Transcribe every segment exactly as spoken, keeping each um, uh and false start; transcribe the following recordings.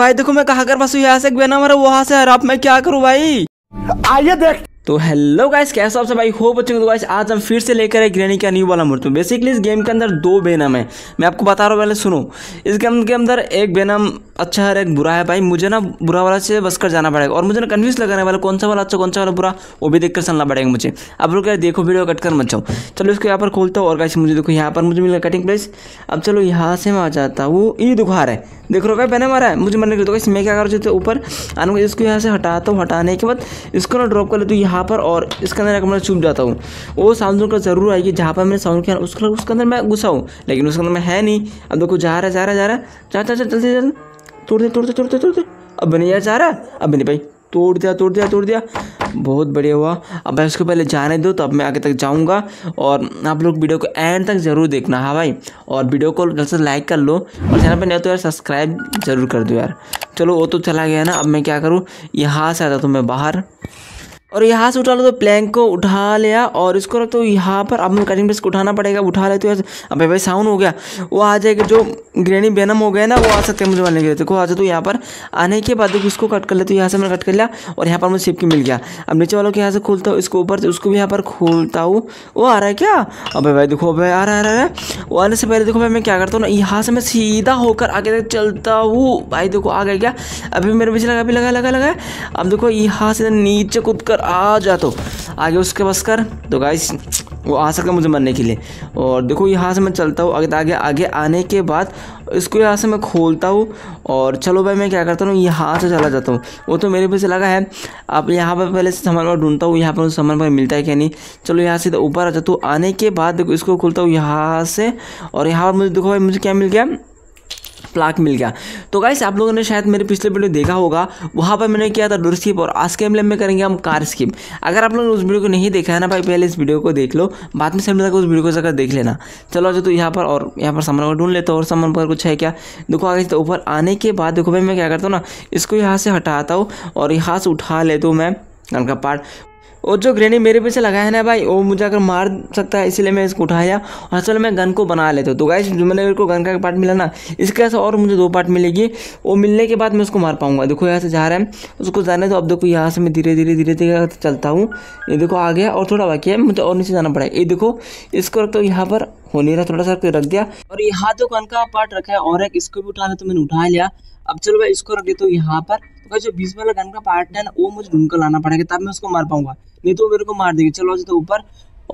भाई देखो मैं कहा कर बस यहाँ से मारा वहाँ से आप मैं क्या करूँ भाई आइए देख। तो हेलो गाइस कैसे हो आप सब भाई हो बच्चे तो गाइस आज हम फिर से लेकर है ग्रैनी का न्यू वाला मूर्त। बेसिकली इस गेम के अंदर दो बेनम है, मैं आपको बता रहा हूँ। पहले सुनो, इस गेम के अंदर एक बेनम अच्छा है और एक बुरा है। भाई मुझे ना बुरा वाला से बस कर जाना पड़ेगा और मुझे ना कन्फ्यूज लगाने वाला कौन सा वाला अच्छा कौन सा वाला बुरा वो भी देखकर चलना पड़ेगा मुझे। अब लोग देखो वीडियो कट कर मत जाओ। चलो इसको यहाँ पर खोलता हूँ और गाइस मुझे देखो यहाँ पर मुझे मिला कटिंग प्लेस। अब चलो यहाँ से मैं आ जाता हूँ, ये दुखा रहा है देख रहे हो क्या पहने मारा है मुझे मरने के। तो इसमें क्या करो तो ऊपर आने को इसको यहाँ से हटाता हूँ, हटाने के बाद इसको ना ड्रॉप कर लेता हूँ यहाँ पर और इसके अंदर मैं छुप जाता हूँ। वो साउंड का जरूर आएगी जहाँ पर मैंने साउंड किया उसके उसके अंदर मैं घुसा हूँ, लेकिन उसके अंदर मैं है नहीं। अब देखो जा रहा जा रहा जा रहा जा चल चलते चल तोड़ दे तोड़ दे तोड़ दे तोड़ दे अब नहीं यार जा रहा, अब नहीं भाई तोड़ दिया तोड़ दिया तोड़ दिया बहुत बढ़िया हुआ। अब भाई उसको पहले जाने दो तो अब मैं आगे तक जाऊंगा और आप लोग वीडियो को एंड तक जरूर देखना। हाँ भाई और वीडियो को जल्द से लाइक कर लो और चैनल पर नहीं तो यार सब्सक्राइब जरूर कर दो यार। चलो वो तो चला गया ना, अब मैं क्या करूँ यहाँ से आता तो मैं बाहर और यहाँ से उठा लो तो प्लैंक को उठा लिया और इसको तो यहाँ पर अब मैं कटिंग प्लेस को उठाना पड़ेगा। उठा लेते हो यार, अबे भाई साउंड हो गया वो आ जाएगा जो ग्रैनी बेनम हो गया ना वो आ सकते हैं मुझे मारने के लिए। देखो आ जाते हो यहाँ पर आने के बाद देखो इसको कट कर लेते हो, यहाँ से मैंने कट कर लिया और यहाँ पर मुझे सेफ्टी मिल गया। अब नीचे वालों के यहाँ से खोलता हूँ इसको ऊपर उसको भी यहाँ पर खोलता हूँ। वो आ रहा है क्या? अबे भाई देखो भाई आ रहा है आ रहा है वो आने से पहले देखो भाई मैं क्या करता हूँ ना यहाँ से मैं सीधा होकर आगे तक चलता हूँ। भाई देखो आ गया क्या? अभी मेरे पीछे लगा भी लगा लगा लगा अब देखो यहाँ से नीचे कूद कर आ जा तो आगे उसके बस कर। तो गाइस वो आ सकता मुझे मरने के लिए और देखो यहाँ से मैं चलता हूँ आगे आगे आगे आने के बाद इसको यहाँ से मैं खोलता हूँ और चलो भाई मैं क्या करता हूँ यहाँ से चला जाता हूँ। वो तो मेरे पीछे लगा है। अब यहाँ पर पहले सामान पर ढूंढता हूँ यहाँ पर सामान पर मिलता है क्या नहीं। चलो यहाँ से ऊपर आ जाता हूँ, आने के बाद देखो इसको खोलता हूँ यहाँ से और यहाँ पर मुझे देखो भाई मुझे क्या मिल गया प्लाक मिल गया। तो गाइस आप लोगों ने शायद मेरे पिछले वीडियो देखा होगा, वहाँ पर मैंने किया था डोर स्किप और आज के एम्बलेम में करेंगे हम कार स्किप। अगर आप लोगों ने उस वीडियो को नहीं देखा है ना भाई पहले इस वीडियो को देख लो, बाद में समय तक उस वीडियो को जाकर देख लेना। चलो जो तो यहाँ पर और यहाँ पर सामान को ढूंढ लेता हूँ और सामान पर कुछ है क्या देखो आगे तो ऊपर आने के बाद देखो भाई मैं क्या करता हूँ ना इसको यहाँ से हटाता हूँ और यहाँ से उठा लेता हूँ मैं उनका पार्ट। और जो ग्रैनी मेरे पीछे लगा है ना भाई वो मुझे अगर मार सकता है इसलिए मैं इसको उठाया और चलो मैं गन को बना लेता हूँ। तो गाइस जो मैंने मेरे को गन का पार्ट मिला ना इसके ऐसा और मुझे दो पार्ट मिलेगी, वो मिलने के बाद मैं उसको मार पाऊंगा। देखो यहाँ से जा रहा है उसको जाने तो अब देखो यहाँ से मैं धीरे धीरे धीरे धीरे चलता हूँ। ये देखो आ गया और थोड़ा बाकी है मुझे और नीचे जाना पड़ेगा। ये देखो इसको रखता हूँ यहाँ पर हो नहीं रहा थोड़ा सा रख दिया और यहाँ तो गन का पार्ट रखा है और एक इसको भी उठाना तो मैंने उठा लिया। अब चलो भाई इसको रख देता हूँ यहाँ पर। तो जो बीस वाला गन का पार्ट है ना वो मुझे ढूंढ कर लाना पड़ेगा तब मैं उसको मार पाऊंगा, नहीं तो वो मेरे को मार देगी। चलो आज तो ऊपर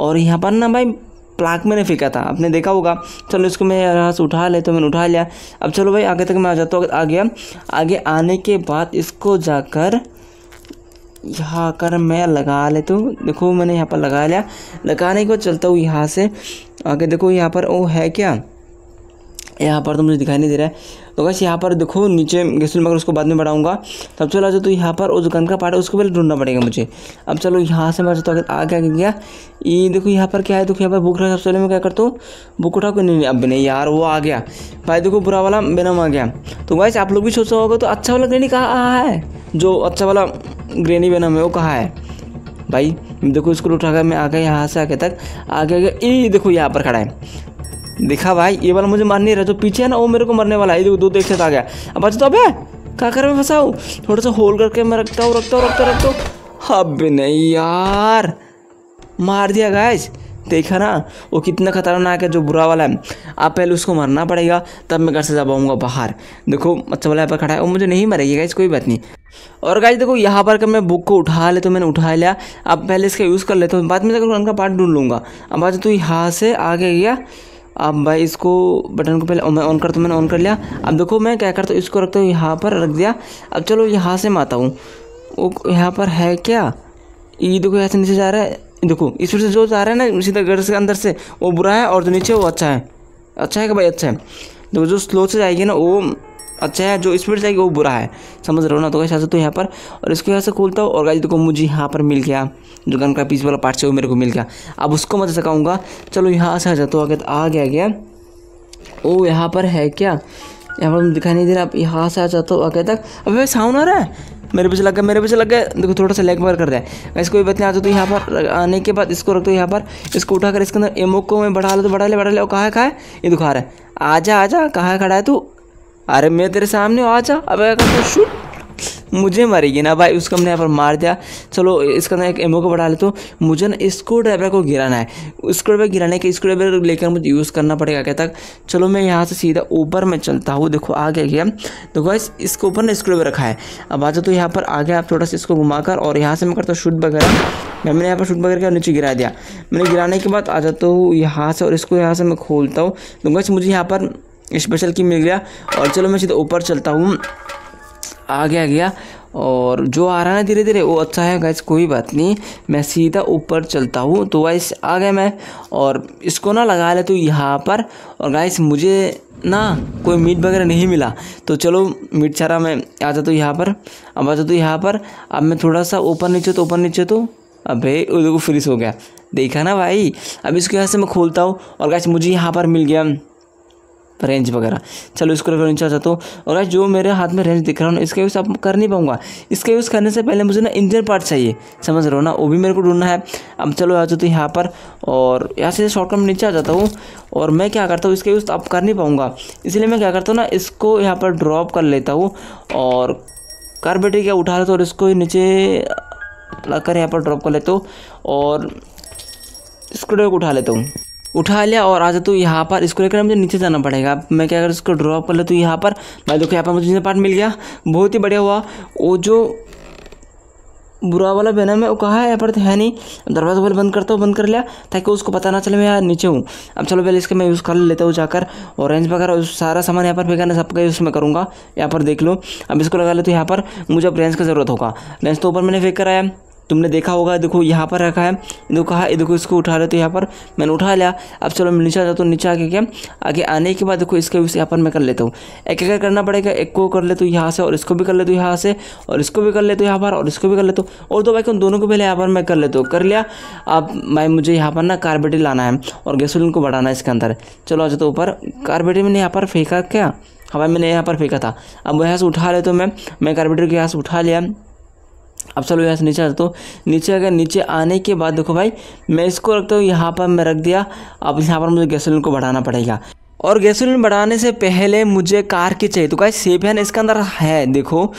और यहाँ पर ना भाई प्लाक मैंने फेंका था आपने देखा होगा। चलो इसको मैं यहाँ से उठा ले तो मैंने उठा लिया। अब चलो भाई आगे तक मैं आ जाता हूँ। आ गया आगे आने के बाद इसको जाकर यहाँ आकर मैं लगा लेता हूँ। देखो मैंने यहाँ पर लगा लिया, लगाने को चलता हूँ यहाँ से आगे। देखो यहाँ पर वो है क्या यहाँ पर तो मुझे दिखाई नहीं दे रहा है। तो गाइस यहाँ पर देखो नीचे गैसल मगर उसको बाद में बढ़ाऊंगा। तब चलो आज तो यहाँ पर उस गन का पार्ट है उसको पहले ढूंढना पड़ेगा मुझे। अब चलो यहाँ से मैं तो आगे आगे गया ये देखो यहाँ पर क्या है। देखो यहाँ पर बुक रहा, सबसे पहले मैं क्या करता हूँ बुक उठा कोई नहीं, नहीं अब नहीं यार वो आ गया भाई। देखो बुरा वाला बेनम आ गया। तो गाइस आप लोग भी सोचा होगा तो अच्छा वाला ग्रैनी कहाँ है, जो अच्छा वाला ग्रैनी बेनम है वो कहाँ है भाई। देखो इसको उठाकर मैं आ गया यहाँ से आगे तक आगे गया। ये देखो यहाँ पर खड़ा है देखा भाई, ये वाला मुझे मार नहीं रहा जो पीछे है ना वो मेरे को मरने वाला है। देखो दो देख से आ गया। अब अच्छा तो अबे क्या कर मैं फंसा हूँ, थोड़ा सा होल्ड करके मैं रखता हूँ रखता हूँ रखता हूँ रखता हूँ अब नहीं यार मार दिया। गाइस देखा ना वो कितना खतरनाक है जो बुरा वाला है। आप पहले उसको मारना पड़ेगा तब मैं घर से जा पाऊँगा बाहर। देखो अच्छा वाला यहाँ पर खड़ा है वो मुझे नहीं मरेगी गाइस कोई बात नहीं। और गाइस देखो यहाँ पर कब मैं बुक को उठा लेता तो मैंने उठा लिया। अब पहले इसका यूज़ कर लेता हूँ, बाद में जाकर उनका पार्ट ढूंढ लूँगा। अब आज तो यहाँ से आगे गया। अब भाई इसको बटन को पहले मैं ऑन करता हूँ, मैंने ऑन कर लिया। अब देखो मैं क्या करता हूँ इसको रखता हूँ यहाँ पर रख दिया। अब चलो यहाँ से मैं आता हूँ वो यहाँ पर है क्या। ये देखो यहाँ से नीचे जा रहा है, देखो इस पर से जो जा रहा है ना सीधा घर के अंदर से वो बुरा है और जो नीचे वो अच्छा है। अच्छा है क्या भाई? अच्छा है। देखो जो स्लो से जाएगी ना वो अच्छा है, जो स्पीड जाएगी वो बुरा है, समझ रहे हो ना। तो गाइस ऐसा तो यहाँ पर और इसको यहाँ से खोलता हूँ और गाइस देखो मुझे यहाँ पर मिल गया जो गन का पीस वाला पार्ट से वो मेरे को मिल गया। अब उसको मैं सकाऊंगा। चलो यहाँ से आ जाता हूँ आगे आ गया गया ओ यहाँ पर है क्या, यहाँ पर दिखाई नहीं दे रहा। अब यहाँ से आ जाता हूँ आगे तक। अब साउंड आ रहा है मेरे पीछे लग गया मेरे पीछे लग गया। देखो थोड़ा सा लेग पर कर रहा है वैसे कोई बात नहीं। आ जाओ तो यहाँ पर आने के बाद इसको रख दो यहाँ पर, इसको उठाकर इसके अंदर एमो को मैं बढ़ा लो तो बढ़ा ले बढ़ा ले। और कहाँ है कहाँ है ये दिखा रहा है, आजा आजा कहाँ खड़ा है तू। अरे मैं तेरे सामने आ जा, अबे तो शूट मुझे मारेगी ना भाई। उसको हमने यहाँ पर मार दिया। चलो इसका ना एक एमओ को बढ़ा ले। तो मुझे ना स्क्रू ड्राइवर को गिराना है। स्क्रू ड्राइवर गिराने के स्क्रू ड्राइवर लेकर मुझे यूज़ करना पड़ेगा क्या तक। चलो मैं यहाँ से सीधा ऊपर में चलता हूँ। देखो आ गया गया। देखो इस, इसके ऊपर ना स्क्रू ड्राइवर रखा है। अब आ जाओ। तो यहाँ पर आ गया आप थोड़ा सा इसको घुमा कर, और यहाँ से मैं करता हूँ शूट वगैरह। मैंने यहाँ पर शूट वगैरह का नीचे गिरा दिया। मैंने गिराने के बाद आ जाता हूँ यहाँ से, और इसको यहाँ से मैं खोलता हूँ। तो मुझे यहाँ पर स्पेशल की मिल गया। और चलो मैं सीधा ऊपर चलता हूँ। आ गया गया और जो आ रहा है धीरे धीरे वो अच्छा है गाइस, कोई बात नहीं। मैं सीधा ऊपर चलता हूँ। तो गाइस आ गया मैं, और इसको ना लगा ले तो यहाँ पर। और गाइस मुझे ना कोई मीट वगैरह नहीं मिला। तो चलो मीट चारा मैं आ जाता हूँ यहाँ पर। अब आ जाता हूँ यहाँ पर। अब मैं थोड़ा सा ऊपर नीचे तो ऊपर नीचे तो अबे वो देखो फ्रीज हो गया, देखा ना भाई। अब इसको यहाँ से मैं खोलता हूँ, और गाइस मुझे यहाँ पर मिल गया रेंज वगैरह। चलो इसको लेकर नीचे आ जाता हूँ। और आज जो मेरे हाथ में रेंज दिख रहा है ना, इसका यूज़ आप कर नहीं पाऊंगा। इसका यूज़ करने से पहले मुझे ना इंजन पार्ट चाहिए, समझ रहे हो ना, वो भी मेरे को ढूंढना है। अब चलो आ जाते यहाँ पर, और यहाँ से शॉर्टकट नीचे आ जाता हूँ। और मैं क्या करता हूँ, इसका यूज़ आप कर नहीं पाऊंगा, इसलिए मैं क्या करता हूँ ना, इसको यहाँ पर ड्रॉप कर लेता हूँ और कार बैटरी क्या उठा लेता हूँ, और इसको नीचे लाकर यहाँ पर ड्रॉप कर लेता हूँ, और इसको ड्रॉप उठा लेता हूँ। उठा लिया और आ जाता हूँ यहाँ पर। इसको लेकर मुझे नीचे जाना पड़ेगा। मैं क्या कर इसको ड्रॉप कर लेता हूँ यहाँ पर। भाई देखो यहाँ पर मुझे पार्ट मिल गया, बहुत ही बढ़िया हुआ। वो जो बुरा वाला बैनर में वो कहा है यहाँ पर है नहीं। दरवाज़ा पहले बंद करता हूँ, बंद कर लिया ताकि उसको पता ना चले मैं यहाँ नीचे हूँ। अब चलो पहले इसका मैं यूज़ कर लेता हूँ जाकर। ऑरेंज वगैरह सारा सामान यहाँ पर फेंकाना, सबका यूज़ मैं करूँगा। यहाँ पर देख लो। अब इसको लगा ले तो यहाँ पर मुझे अब रेंज का ज़रूरत होगा। रेंज तो ऊपर मैंने फेंक कराया, तुमने देखा होगा। देखो यहाँ पर रखा है, देखो कहा, देखो इसको उठा रहे। तो यहाँ पर मैंने उठा लिया। अब चलो मैं नीचे आ जाता हूँ। नीचे आके क्या आगे आने के बाद देखो इसका यूज़ यहाँ पर मैं कर लेता हूँ। एक एक करना पड़ेगा। एक को कर ले तो यहाँ से, और इसको भी कर ले तो यहाँ से, और इसको भी कर ले तो यहाँ पर, और इसको भी कर ले तो, और दो भाई उन दोनों को पहले यहाँ पर मैं कर लेता हूँ। कर लिया। अब भाई मुझे यहाँ पर ना कार बैटरी लाना है, और गैसोलीन को बढ़ाना है इसके अंदर। चलो आ जाता हूँ ऊपर। कार बैटरी मैंने यहाँ पर फेंका क्या, हवा मैंने यहाँ पर फेंका था। अब यहाँ से उठा लेता हूँ मैं मैं कार बैटरी को यहाँ से उठा लिया। अब चलो यहाँ से नीचे आ जाता हूँ। नीचे अगर नीचे आने के बाद देखो भाई मैं इसको रखता हूँ यहाँ पर, मैं रख दिया। अब यहाँ पर मुझे गैसोलीन को बढ़ाना पड़ेगा, और गैसोलीन बढ़ाने से पहले मुझे कार की चाहिए। तो गाइस सेफ हैन इसके अंदर है, देखो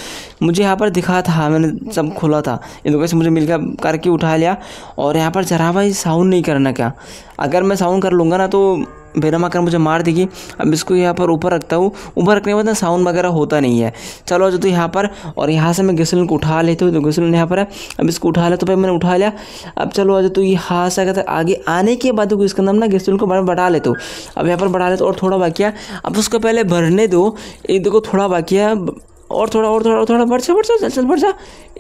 मुझे यहाँ पर दिखा था, मैंने सब खोला था। ये तो गाइस मुझे मिल गया, कार की उठा लिया। और यहाँ पर जरा भाई साउंड नहीं करना क्या, अगर मैं साउंड कर लूँगा ना तो बेरम आकर मुझे मार देगी। अब इसको यहाँ पर ऊपर रखता हूँ। ऊपर रखने के बाद ना साउंड वगैरह होता नहीं है। चलो जो तो यहाँ पर, और यहाँ से मैं गैसोलीन को उठा लेता हूँ। तो गैसोलीन यहाँ पर है। अब इसको उठा ले तो भाई मैंने उठा लिया। अब चलो जो तो यहाँ से अगर आगे आने के बाद देखो इसका नाम ना गैसोलीन को बढ़ा लेता हूँ। अब यहाँ पर बढ़ा लेता हूँ, और थोड़ा बाकी है। अब उसको पहले भरने दो। ये देखो थोड़ा बाकी है, और थोड़ा और थोड़ा और थोड़ा बढ़ सा बढ़ सा चल चल बढ़ सा।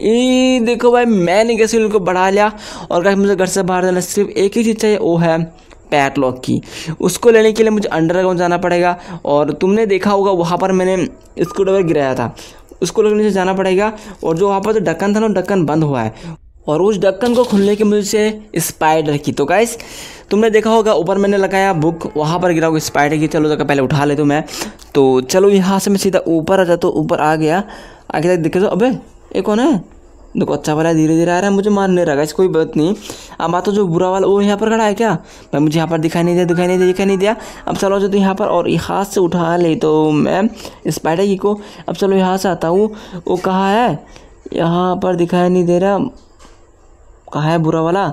ये देखो भाई मैंने गैसोलीन को बढ़ा लिया। और गाइस मुझे घर से बाहर जाना, सिर्फ एक ही चीज़ चाहिए, वो है पैडलॉक की। उसको लेने के लिए मुझे अंडरग्राउंड जाना पड़ेगा, और तुमने देखा होगा वहाँ पर मैंने स्क्रू ड्राइवर गिराया था, उसको लेने से जाना पड़ेगा। और जो वहाँ पर जो ढक्कन था ना, ढक्कन बंद हुआ है, और उस ढक्कन को खुलने के मुझे स्पाइडर की। तो गाइस तुमने देखा होगा ऊपर मैंने लगाया बुक, वहाँ पर गिरा होगा स्पाइडर की। चलो तो पहले उठा लेता हूँ मैं। तो चलो यहाँ से मैं सीधा ऊपर आ जाता हूँ। ऊपर आ गया, आगे तक दिखे तो अबे ये कौन है, देखो अच्छा वाला धीरे धीरे आ रहा है, मुझे मार नहीं रहा गाइस, कोई बात नहीं। अब आता जो बुरा वाला वो यहाँ पर खड़ा है क्या भाई, मुझे यहाँ पर दिखाई नहीं दिया, दिखाई नहीं दिया, दिखाई नहीं दिया। अब चलो जो तो यहाँ पर, और हाथ से उठा ले तो मैं स्पाइडर की को। अब चलो यहाँ से आता हूँ, वो कहाँ है, यहाँ पर दिखाई नहीं दे रहा, कहाँ है बुरा वाला।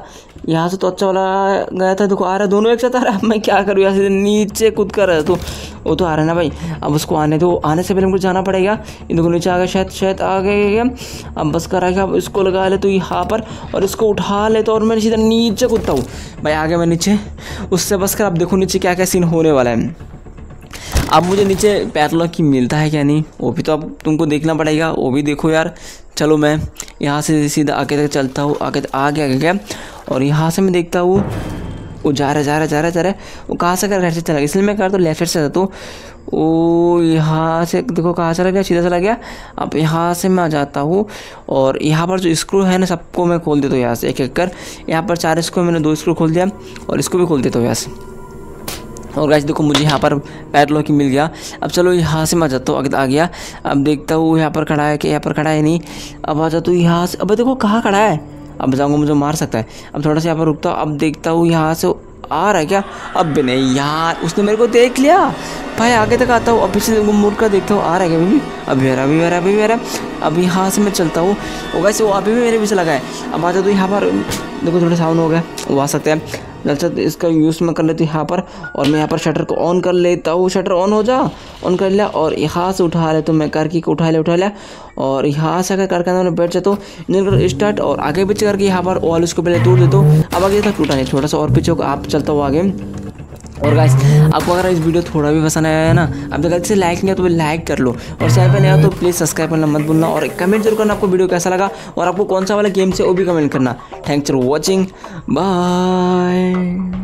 यहाँ से तो अच्छा वाला गया था, देखो आ रहा है, दोनों एक साथ आ रहा है। मैं क्या करूँ, यहाँ से नीचे कूद कर रहा है, तो वो तो आ रहा है ना भाई। अब उसको आने दो, आने से पहले हमको जाना पड़ेगा। इन दोनों नीचे आ गए, शायद शायद आ गए। अब बस कर आएगा। अब इसको लगा ले तो यहाँ पर, और इसको उठा ले तो, और मैं सीधा नीचे कूदता हूँ भाई। आ गया मैं नीचे, उससे बस कर। अब देखो नीचे क्या क्या सीन होने वाला है। अब मुझे नीचे पैडलॉक की मिलता है क्या नहीं, वो भी तो अब तुमको देखना पड़ेगा, वो भी देखो यार। चलो मैं यहाँ से सीधा आगे तक चलता हूँ, आगे तक आगे आगे गया। और यहाँ से मैं देखता हूँ वो जा रहा जा रहा जा रहा जा रहा है, वो कहाँ से कर घर से चला गया, इसलिए मैं करता हूँ लेफ्ट साइड से जाता हूँ। वो यहाँ से देखो कहाँ चला गया, सीधा चला गया। अब यहाँ से मैं आ जाता हूँ, और यहाँ पर जो स्क्रू है ना, सबको मैं खोल देता हूँ यहाँ से एक एक कर। यहाँ पर चार स्क्रू, मैंने दो स्क्रू खोल दिया, और इसको भी खोल देता हूँ यहाँ से। और गाइस देखो मुझे यहाँ पर पैडलॉक मिल गया। अब चलो यहाँ से मैं आ जाता हूँ, आगे आ गया। अब देखता हूँ यहाँ पर खड़ा है कि यहाँ पर खड़ा है नहीं। अब आ जाता हूँ यहाँ से, अब देखो कहाँ खड़ा है, अब जाऊँगा मुझे मार सकता है। अब थोड़ा सा यहाँ पर रुकता हूँ। अब देखता हूँ यहाँ से आ रहा है क्या? अब नहीं यार, उसने मेरे को देख लिया भाई। आगे तक आता हूँ, अब पीछे मुड़ कर देखता हूँ आ रहा है क्या अभी भी। अभी मेरा अभी मेरा अभी मेरा अब यहाँ से मैं चलता हूँ। वैसे वो अभी भी मेरे पीछे लगा है। अब आ जाओ तो यहाँ पर देखो थोड़ा साउंड हो गया, वो आ सकते हैं। अच्छा इसका यूज़ मैं कर लेती हूँ यहाँ पर, और मैं यहाँ पर शटर को ऑन कर लेता हूँ। शटर ऑन हो जा, ऑन कर लिया। और यहाँ से उठा ले तो मैं करके उठा लिया उठा लिया और यहाँ से अगर करके अंदर बैठ जाता हूँ। इंजन कर स्टार्ट और आगे पीछे करके यहाँ पर ऑल उसको पहले टूट देता हूँ। अब आगे तक टूटा नहीं, छोटा सा और पीछे होगा। आप चलता हूँ आगे। और गाइस आपको अगर इस वीडियो थोड़ा भी पसंद आया है ना, आप अगर इसे लाइक नहीं हो तो लाइक कर लो, और चैनल पर नया तो प्लीज़ सब्सक्राइब करना मत भूलना, और कमेंट जरूर करना आपको वीडियो कैसा लगा और आपको कौन सा वाला गेम से वो भी कमेंट करना। Thanks for watching, bye.